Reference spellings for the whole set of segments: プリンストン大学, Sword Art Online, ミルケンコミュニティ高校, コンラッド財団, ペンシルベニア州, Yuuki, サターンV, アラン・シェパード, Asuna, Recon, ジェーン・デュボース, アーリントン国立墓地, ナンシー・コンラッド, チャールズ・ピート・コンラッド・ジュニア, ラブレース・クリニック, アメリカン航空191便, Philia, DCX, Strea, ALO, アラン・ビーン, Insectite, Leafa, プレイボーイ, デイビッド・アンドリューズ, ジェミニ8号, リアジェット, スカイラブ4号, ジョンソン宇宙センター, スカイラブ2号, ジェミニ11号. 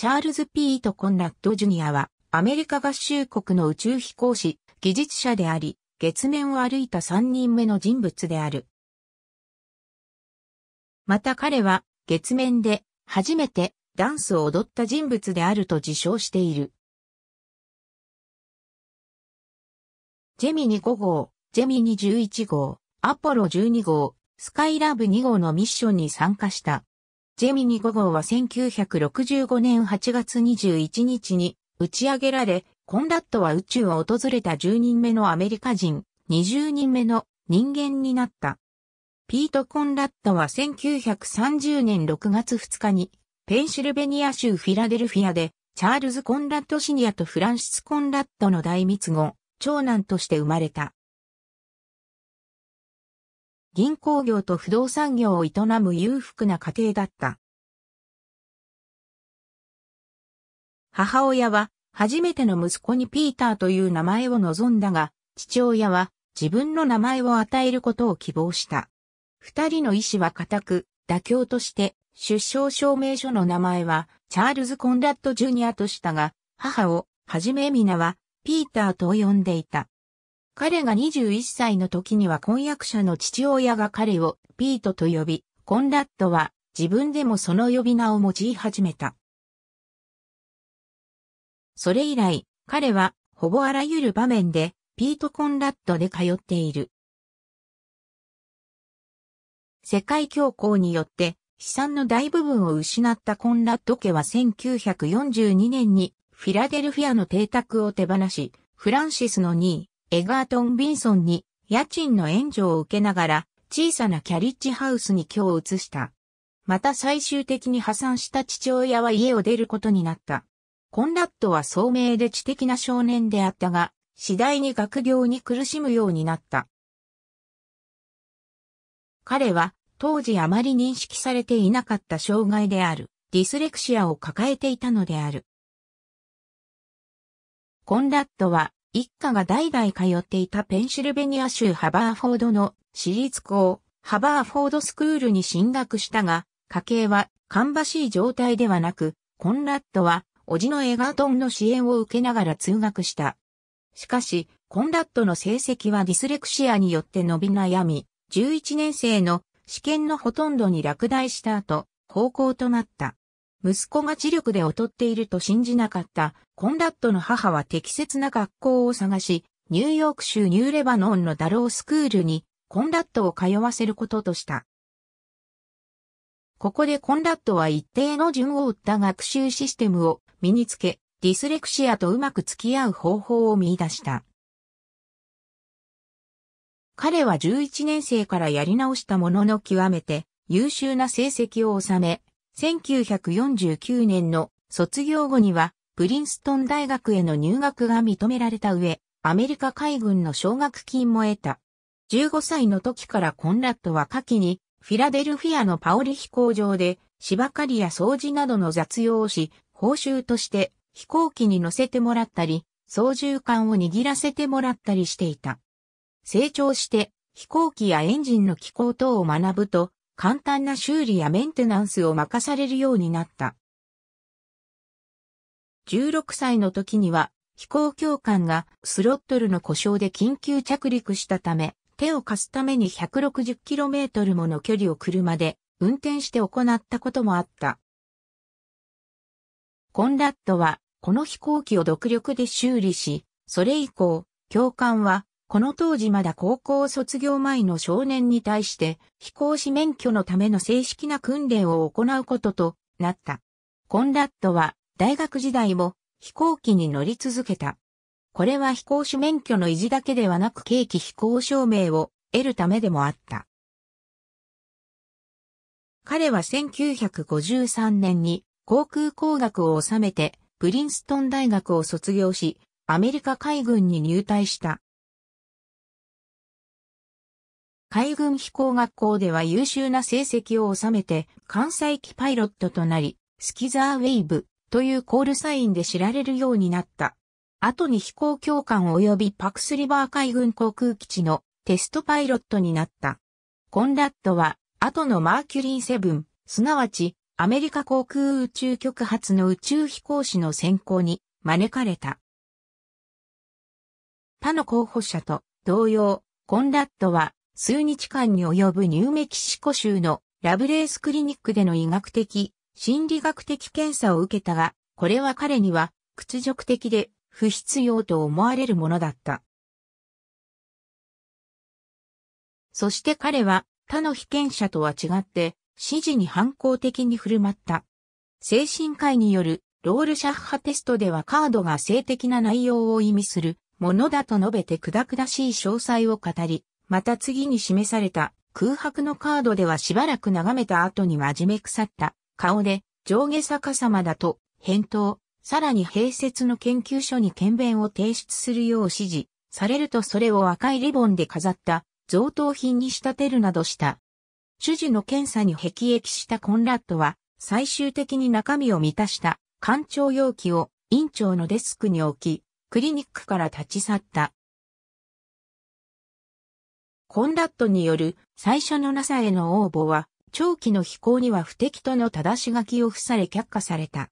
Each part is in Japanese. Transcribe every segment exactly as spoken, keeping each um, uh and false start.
チャールズ・ピート・コンラッド・ジュニアは、アメリカ合衆国の宇宙飛行士、技術者であり、月面を歩いたさんにんめの人物である。また彼は、月面で初めてダンスを踊った人物であると自称している。ジェミニごごう、ジェミニじゅういちごう、アポロじゅうにごう、スカイラブにごうのミッションに参加した。ジェミニごごうはせんきゅうひゃくろくじゅうごねんはちがつにじゅういちにちに打ち上げられ、コンラッドは宇宙を訪れたじゅうにんめのアメリカ人、にじゅうにんめの人間になった。ピート・コンラッドはせんきゅうひゃくさんじゅうねんろくがつふつかに、ペンシルベニア州フィラデルフィアで、チャールズ・コンラッド・シニアとフランシス・コンラッドの大密後、長男として生まれた。銀行業と不動産業を営む裕福な家庭だった。母親は初めての息子にピーターという名前を望んだが、父親は自分の名前を与えることを希望した。二人の意志は固く、妥協として出生証明書の名前はチャールズ・コンラッド・ジュニアとしたが、母をはじめ皆はピーターと呼んでいた。彼がにじゅういっさいの時には婚約者の父親が彼をピートと呼び、コンラッドは自分でもその呼び名を用い始めた。それ以来、彼はほぼあらゆる場面でピート・コンラッドで通っている。世界恐慌によって資産の大部分を失ったコンラッド家はせんきゅうひゃくよんじゅうにねんにフィラデルフィアの邸宅を手放し、フランシスの兄エガートン・ビンソンに家賃の援助を受けながら小さなキャリッジハウスに居を移した。また最終的に破産した父親は家を出ることになった。コンラッドは聡明で知的な少年であったが、次第に学業に苦しむようになった。彼は当時あまり認識されていなかった障害であるディスレクシアを抱えていたのである。コンラッドは一家が代々通っていたペンシルベニア州ハバーフォードの私立校、ハバーフォードスクールに進学したが、家計は芳しい状態ではなく、コンラッドは、叔父のエガートンの支援を受けながら通学した。しかし、コンラッドの成績はディスレクシアによって伸び悩み、じゅういちねんせいの試験のほとんどに落第した後、高校となった。息子が知力で劣っていると信じなかったコンラッドの母は適切な学校を探し、ニューヨーク州ニューレバノンのダロースクールにコンラッドを通わせることとした。ここでコンラッドは一定の順を追った学習システムを身につけ、ディスレクシアとうまく付き合う方法を見出した。彼はじゅういちねんせいからやり直したものの極めて優秀な成績を収め、せんきゅうひゃくよんじゅうきゅうねんの卒業後にはプリンストン大学への入学が認められた上、アメリカ海軍の奨学金も得た。じゅうごさいの時からコンラッドは夏季にフィラデルフィアのパオリ飛行場で芝刈りや掃除などの雑用をし、報酬として飛行機に乗せてもらったり、操縦桿を握らせてもらったりしていた。成長して飛行機やエンジンの機構等を学ぶと、簡単な修理やメンテナンスを任されるようになった。じゅうろくさいの時には飛行教官がスロットルの故障で緊急着陸したため、手を貸すために ひゃくろくじゅっキロメートル もの距離を車で運転して行ったこともあった。コンラッドはこの飛行機を独力で修理し、それ以降、教官はこの当時まだ高校卒業前の少年に対して飛行士免許のための正式な訓練を行うこととなった。コンラッドは大学時代も飛行機に乗り続けた。これは飛行士免許の維持だけではなく計期飛行証明を得るためでもあった。彼はせんきゅうひゃくごじゅうさんねんに航空工学を修めてプリンストン大学を卒業し、アメリカ海軍に入隊した。海軍飛行学校では優秀な成績を収めて艦載機パイロットとなり、スキザーウェイブというコールサインで知られるようになった。後に飛行教官及びパクスリバー海軍航空基地のテストパイロットになった。コンラッドは後のマーキュリーセブン、すなわちアメリカ航空宇宙局発の宇宙飛行士の選考に招かれた。他の候補者と同様、コンラッドは数日間に及ぶニューメキシコ州のラブレースクリニックでの医学的、心理学的検査を受けたが、これは彼には屈辱的で不必要と思われるものだった。そして彼は他の被験者とは違って指示に反抗的に振る舞った。精神科医によるロールシャッハテストではカードが性的な内容を意味するものだと述べて砕々しい詳細を語り、また次に示された空白のカードではしばらく眺めた後に真面目腐った顔で上下逆さまだと返答、さらに併設の研究所に検便を提出するよう指示されるとそれを赤いリボンで飾った贈答品に仕立てるなどした。主事の検査に辟易したコンラッドは最終的に中身を満たした鑑賞容器を院長のデスクに置き、クリニックから立ち去った。コンラッドによる最初の ナサ への応募は、長期の飛行には不適との正し書きを付され却下された。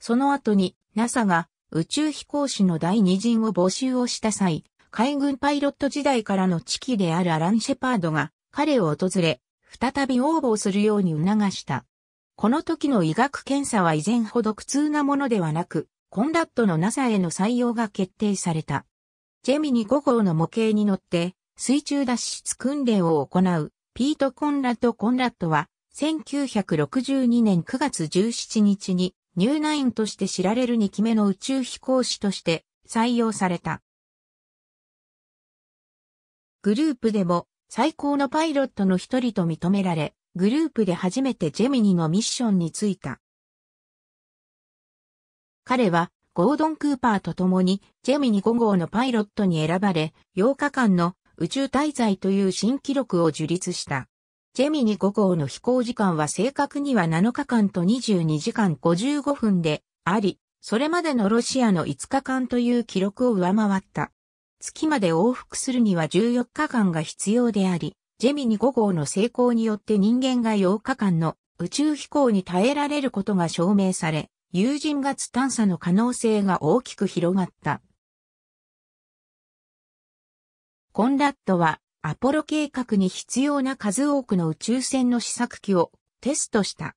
その後に ナサ が宇宙飛行士の第二陣を募集をした際、海軍パイロット時代からの知己であるアラン・シェパードが彼を訪れ、再び応募するように促した。この時の医学検査は以前ほど苦痛なものではなく、コンラッドの ナサ への採用が決定された。ジェミニごごうの模型に乗って水中脱出訓練を行うピート・コンラッド・コンラッドはせんきゅうひゃくろくじゅうにねんくがつじゅうしちにちにニューナインとして知られるにきめの宇宙飛行士として採用された。グループでも最高のパイロットの一人と認められ、グループで初めてジェミニのミッションに就いた。彼はゴードン・クーパーと共にジェミニごごうのパイロットに選ばれ、ようかかんの宇宙滞在という新記録を樹立した。ジェミニごごうの飛行時間は正確にはなのかかんとにじゅうにじかんごじゅうごふんであり、それまでのロシアのいつかかんという記録を上回った。月まで往復するにはじゅうよっかかんが必要であり、ジェミニごごうの成功によって人間がようかかんの宇宙飛行に耐えられることが証明され、有人月探査の可能性が大きく広がった。コンラッドはアポロ計画に必要な数多くの宇宙船の試作機をテストした。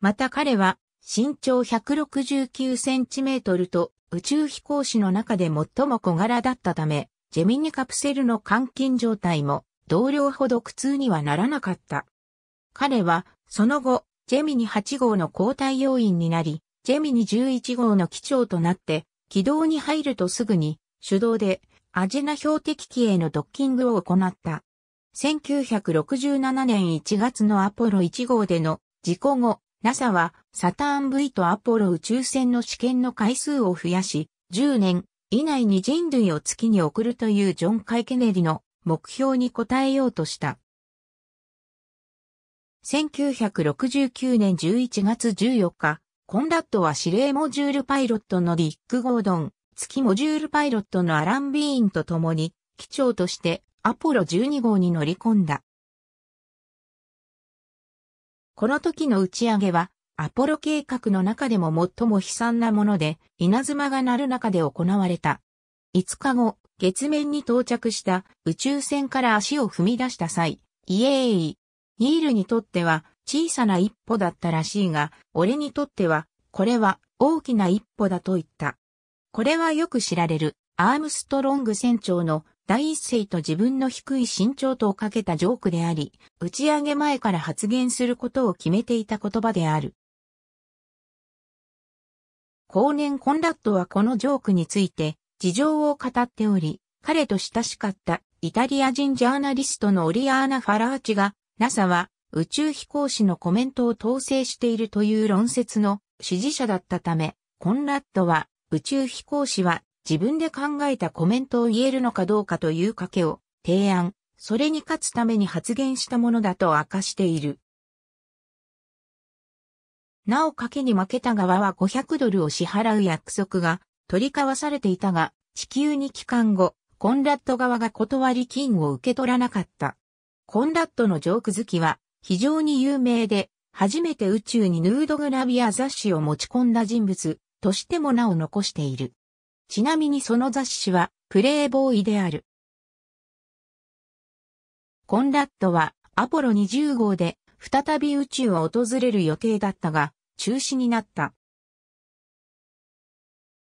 また彼は身長ひゃくろくじゅうきゅうセンチメートルと宇宙飛行士の中で最も小柄だったため、ジェミニカプセルの監禁状態も同僚ほど苦痛にはならなかった。彼はその後、ジェミニはちごうの交代要員になり、ジェミニじゅういちごうの機長となって、軌道に入るとすぐに、手動で、アジェナ標的機へのドッキングを行った。せんきゅうひゃくろくじゅうななねんいちがつのアポロいちごうでの事故後、ナサ はサターン ブイ とアポロ宇宙船の試験の回数を増やし、じゅうねんいないに人類を月に送るというジョン・カイ・ケネディの目標に応えようとした。せんきゅうひゃくろくじゅうきゅうねんじゅういちがつじゅうよっか、コンラッドは指令モジュールパイロットのディック・ゴードン、月モジュールパイロットのアラン・ビーンと共に、機長としてアポロじゅうにごうに乗り込んだ。この時の打ち上げは、アポロ計画の中でも最も悲惨なもので、稲妻が鳴る中で行われた。いつかご、月面に到着した宇宙船から足を踏み出した際、イエーイ。ニールにとっては小さな一歩だったらしいが、俺にとってはこれは大きな一歩だと言った。これはよく知られるアームストロング船長の第一声と自分の低い身長とをかけたジョークであり、打ち上げ前から発言することを決めていた言葉である。後年コンラッドはこのジョークについて事情を語っており、彼と親しかったイタリア人ジャーナリストのオリアーナ・ファラーチが、ナサ は宇宙飛行士のコメントを統制しているという論説の支持者だったため、コンラッドは宇宙飛行士は自分で考えたコメントを言えるのかどうかという賭けを提案、それに勝つために発言したものだと明かしている。なお賭けに負けた側はごひゃくドルを支払う約束が取り交わされていたが、地球に帰還後、コンラッド側が断り金を受け取らなかった。コンラッドのジョーク好きは非常に有名で、初めて宇宙にヌードグラビア雑誌を持ち込んだ人物としても名を残している。ちなみにその雑誌はプレイボーイである。コンラッドはアポロにじゅう号で再び宇宙を訪れる予定だったが中止になった。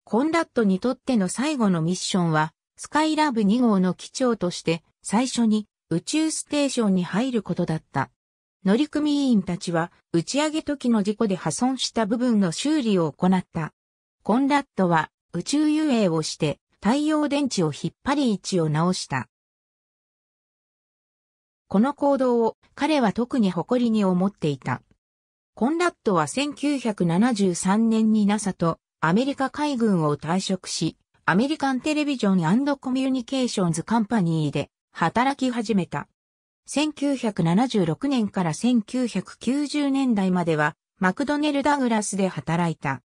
コンラッドにとっての最後のミッションはスカイラブに号の機長として最初に宇宙ステーションに入ることだった。乗組員たちは打ち上げ時の事故で破損した部分の修理を行った。コンラッドは宇宙遊泳をして太陽電池を引っ張り位置を直した。この行動を彼は特に誇りに思っていた。コンラッドはせんきゅうひゃくななじゅうさんねんに ナサ とアメリカ海軍を退職し、アメリカンテレビジョン&コミュニケーションズカンパニーで働き始めた。せんきゅうひゃくななじゅうろくねんからせんきゅうひゃくきゅうじゅうねんだいまではマクドネル・ダグラスで働いた。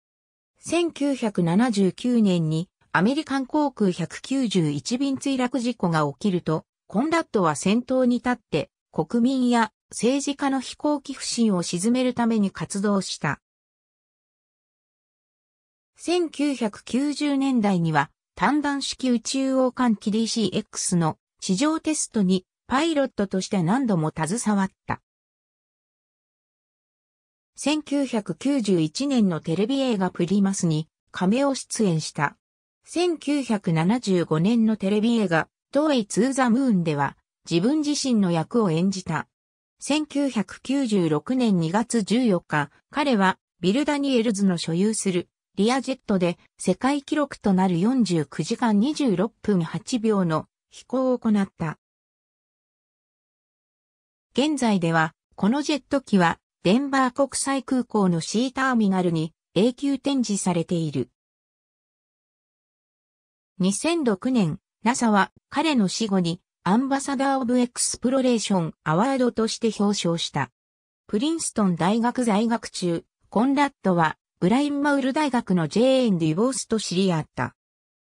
せんきゅうひゃくななじゅうきゅうねんにアメリカン航空ひゃくきゅうじゅういち便墜落事故が起きると、コンラッドは先頭に立って国民や政治家の飛行機不信を鎮めるために活動した。せんきゅうひゃくきゅうじゅうねんだいには単段式宇宙往還機 ディーシーエックス の地上テストにパイロットとして何度も携わった。せんきゅうひゃくきゅうじゅういちねんのテレビ映画プリマスに亀を出演した。せんきゅうひゃくななじゅうごねんのテレビ映画トーイ・ツー・ザ・ムーンでは自分自身の役を演じた。せんきゅうひゃくきゅうじゅうろくねんにがつじゅうよっか、彼はビル・ダニエルズの所有するリアジェットで世界記録となるよんじゅうきゅうじかんにじゅうろっぷんはちびょうの飛行を行った。現在では、このジェット機は、デンバー国際空港の シー ターミナルに永久展示されている。にせんろくねん、ナサ は彼の死後に、アンバサダー・オブ・エクスプロレーション・アワードとして表彰した。プリンストン大学在学中、コンラッドは、ブラインマウル大学のジェーン・デュボースと知り合った。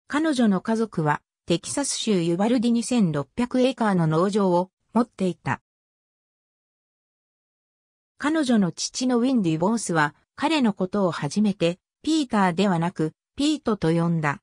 彼女の家族は、テキサス州ユバルディにせんろっぴゃくエーカーの農場を持っていた。彼女の父のウィン・デュボースは彼のことを初めてピーターではなくピートと呼んだ。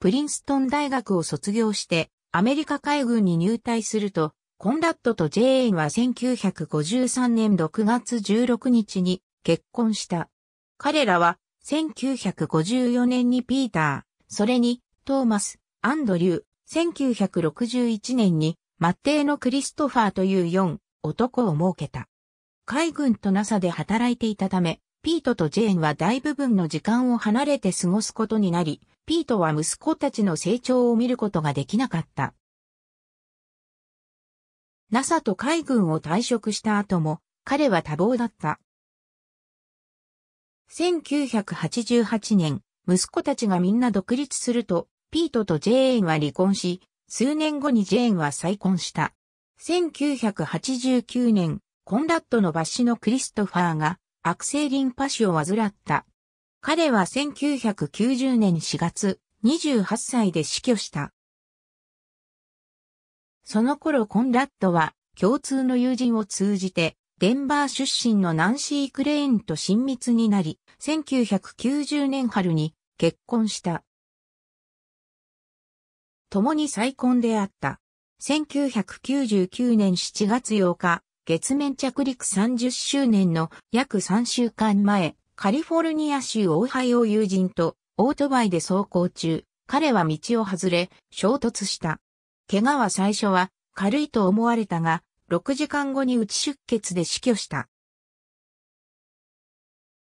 プリンストン大学を卒業してアメリカ海軍に入隊するとコンラッドとジェーンはせんきゅうひゃくごじゅうさんねんろくがつじゅうろくにちに結婚した。彼らはせんきゅうひゃくごじゅうよねんにピーター、それにトーマス、アンドリュー、せんきゅうひゃくろくじゅういちねんにマッテーのクリストファーというよんおとこを設けた。海軍と ナサ で働いていたため、ピートとジェーンは大部分の時間を離れて過ごすことになり、ピートは息子たちの成長を見ることができなかった。ナサ と海軍を退職した後も、彼は多忙だった。せんきゅうひゃくはちじゅうはちねん、息子たちがみんな独立すると、ピートとジェーンは離婚し、数年後にジェーンは再婚した。せんきゅうひゃくはちじゅうきゅうねん、コンラッドの罰子のクリストファーが悪性リンパ腫を患った。彼はせんきゅうひゃくきゅうじゅうねんしがつ、にじゅうはっさいで死去した。その頃コンラッドは共通の友人を通じて、デンバー出身のナンシー・クレインと親密になり、せんきゅうひゃくきゅうじゅうねん春に結婚した。共に再婚であった。せんきゅうひゃくきゅうじゅうきゅうねんしちがつようか、月面着陸さんじゅっしゅうねんの約さんしゅうかんまえ、カリフォルニア州オハイオを友人とオートバイで走行中、彼は道を外れ、衝突した。怪我は最初は軽いと思われたが、ろくじかんごに内出血で死去した。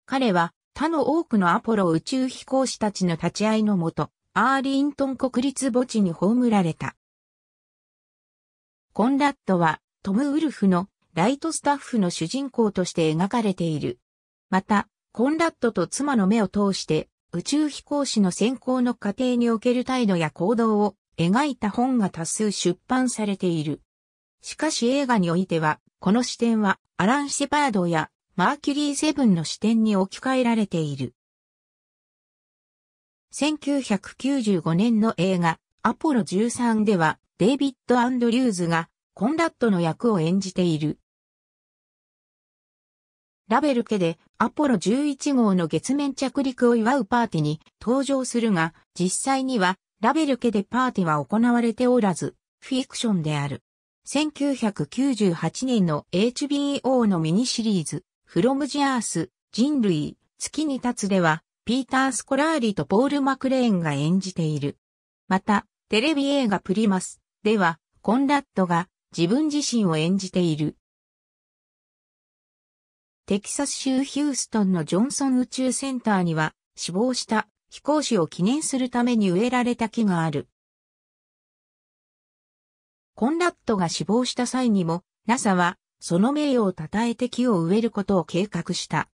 彼は他の多くのアポロ宇宙飛行士たちの立ち会いのもと、アーリントン国立墓地に葬られた。コンラッドはトム・ウルフのライトスタッフの主人公として描かれている。また、コンラッドと妻の目を通して宇宙飛行士の選考の過程における態度や行動を描いた本が多数出版されている。しかし映画においては、この視点はアラン・シェパードやマーキュリー・セブンの視点に置き換えられている。せんきゅうひゃくきゅうじゅうごねんの映画アポロじゅうさんではデイビッド・アンドリューズがコンラッドの役を演じている。ラベル家でアポロじゅういち号の月面着陸を祝うパーティーに登場するが、実際にはラベル家でパーティーは行われておらず、フィクションである。せんきゅうひゃくきゅうじゅうはちねんの エイチビーオー のミニシリーズ、From the Earth、人類、月に立つでは、ピーター・スコラーリとポール・マクレーンが演じている。また、テレビ映画プリマスでは、コンラッドが自分自身を演じている。テキサス州ヒューストンのジョンソン宇宙センターには、死亡した飛行士を記念するために植えられた木がある。コンラッドが死亡した際にも、ナサ はその名誉を称えて木を植えることを計画した。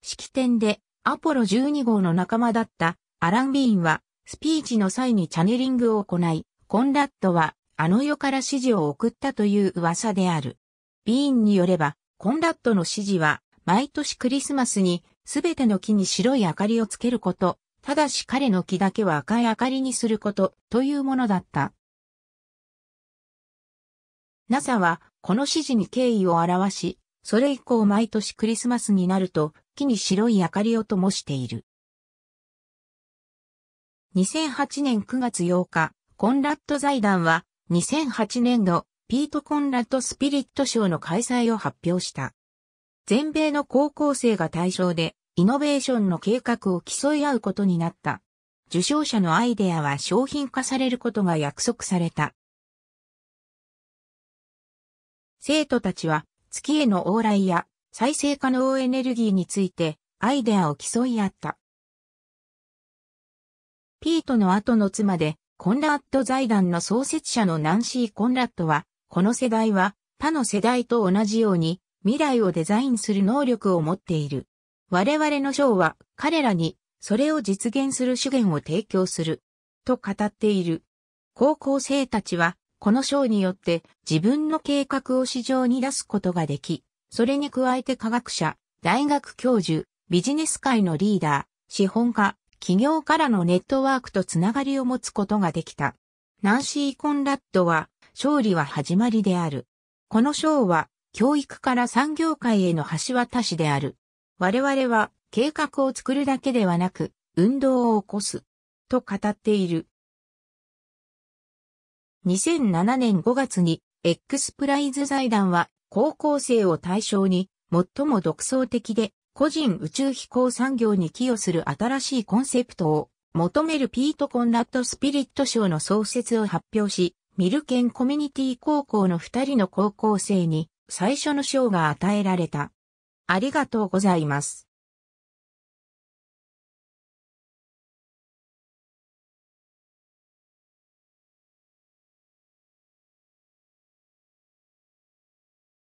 式典でアポロじゅうに号の仲間だったアラン・ビーンはスピーチの際にチャネリングを行い、コンラッドはあの世から指示を送ったという噂である。ビーンによれば、コンラッドの指示は毎年クリスマスにすべての木に白い明かりをつけること、ただし彼の木だけは赤い明かりにすることというものだった。ナサ はこの指示に敬意を表し、それ以降毎年クリスマスになると木に白い明かりを灯している。にせんはちねんくがつようか、コンラッド財団はにせんはちねんのピート・コンラッド・スピリット賞の開催を発表した。全米の高校生が対象でイノベーションの計画を競い合うことになった。受賞者のアイデアは商品化されることが約束された。生徒たちは月への往来や再生可能エネルギーについてアイデアを競い合った。ピートの後の妻でコンラッド財団の創設者のナンシー・コンラッドは、この世代は他の世代と同じように未来をデザインする能力を持っている。我々の賞は彼らにそれを実現する資源を提供する。と語っている。高校生たちは、この賞によって自分の計画を市場に出すことができ、それに加えて科学者、大学教授、ビジネス界のリーダー、資本家、企業からのネットワークとつながりを持つことができた。ナンシー・コンラッドは、勝利は始まりである。この賞は、教育から産業界への橋渡しである。我々は、計画を作るだけではなく、運動を起こす。と語っている。にせんななねんごがつに X プライズ財団は高校生を対象に最も独創的で個人宇宙飛行産業に寄与する新しいコンセプトを求めるピート・コンラッド・スピリット賞の創設を発表し、ミルケンコミュニティ高校のふたりの高校生に最初の賞が与えられた。ありがとうございます。